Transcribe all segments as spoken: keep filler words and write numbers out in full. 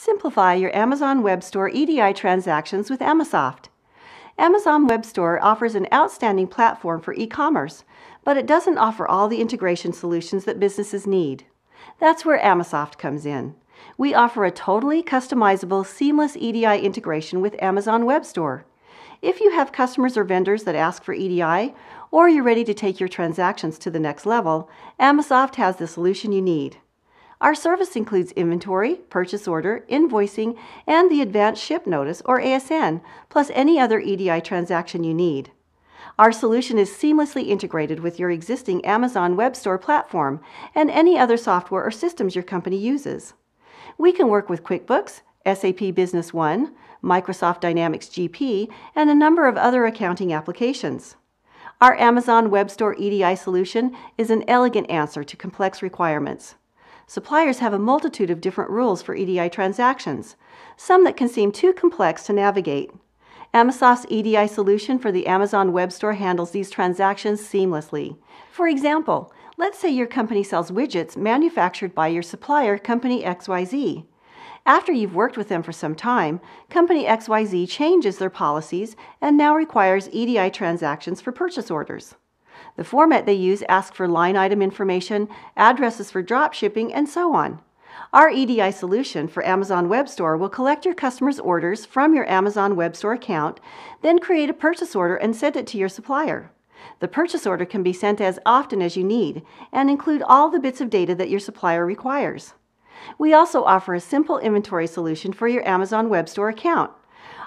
Simplify your Amazon Web Store E D I transactions with Amosoft. Amazon Web Store offers an outstanding platform for e-commerce, but it doesn't offer all the integration solutions that businesses need. That's where Amosoft comes in. We offer a totally customizable, seamless E D I integration with Amazon Web Store. If you have customers or vendors that ask for E D I, or you're ready to take your transactions to the next level, Amosoft has the solution you need. Our service includes inventory, purchase order, invoicing, and the Advanced Ship Notice, or A S N, plus any other E D I transaction you need. Our solution is seamlessly integrated with your existing Amazon Web Store platform and any other software or systems your company uses. We can work with QuickBooks, S A P Business One, Microsoft Dynamics G P, and a number of other accounting applications. Our Amazon Web Store E D I solution is an elegant answer to complex requirements. Suppliers have a multitude of different rules for E D I transactions, some that can seem too complex to navigate. Amosoft's E D I solution for the Amazon Web Store handles these transactions seamlessly. For example, let's say your company sells widgets manufactured by your supplier, Company X Y Z. After you've worked with them for some time, Company X Y Z changes their policies and now requires E D I transactions for purchase orders. The format they use asks for line item information, addresses for drop shipping, and so on. Our E D I solution for Amazon Web Store will collect your customer's orders from your Amazon Web Store account, then create a purchase order and send it to your supplier. The purchase order can be sent as often as you need and include all the bits of data that your supplier requires. We also offer a simple inventory solution for your Amazon Web Store account.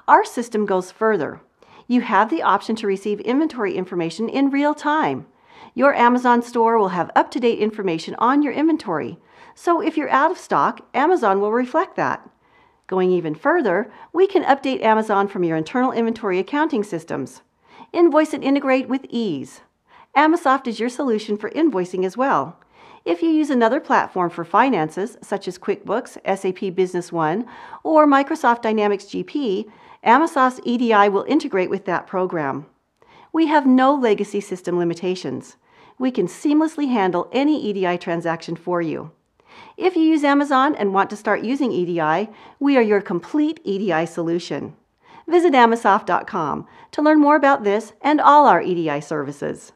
Our system goes further. You have the option to receive inventory information in real time. Your Amazon store will have up-to-date information on your inventory, so if you're out of stock, Amazon will reflect that. Going even further, we can update Amazon from your internal inventory accounting systems. Invoice and integrate with ease. Amosoft is your solution for invoicing as well. If you use another platform for finances, such as QuickBooks, S A P Business One, or Microsoft Dynamics G P, Amosoft's E D I will integrate with that program. We have no legacy system limitations. We can seamlessly handle any E D I transaction for you. If you use Amazon and want to start using E D I, we are your complete E D I solution. Visit Amosoft dot com to learn more about this and all our E D I services.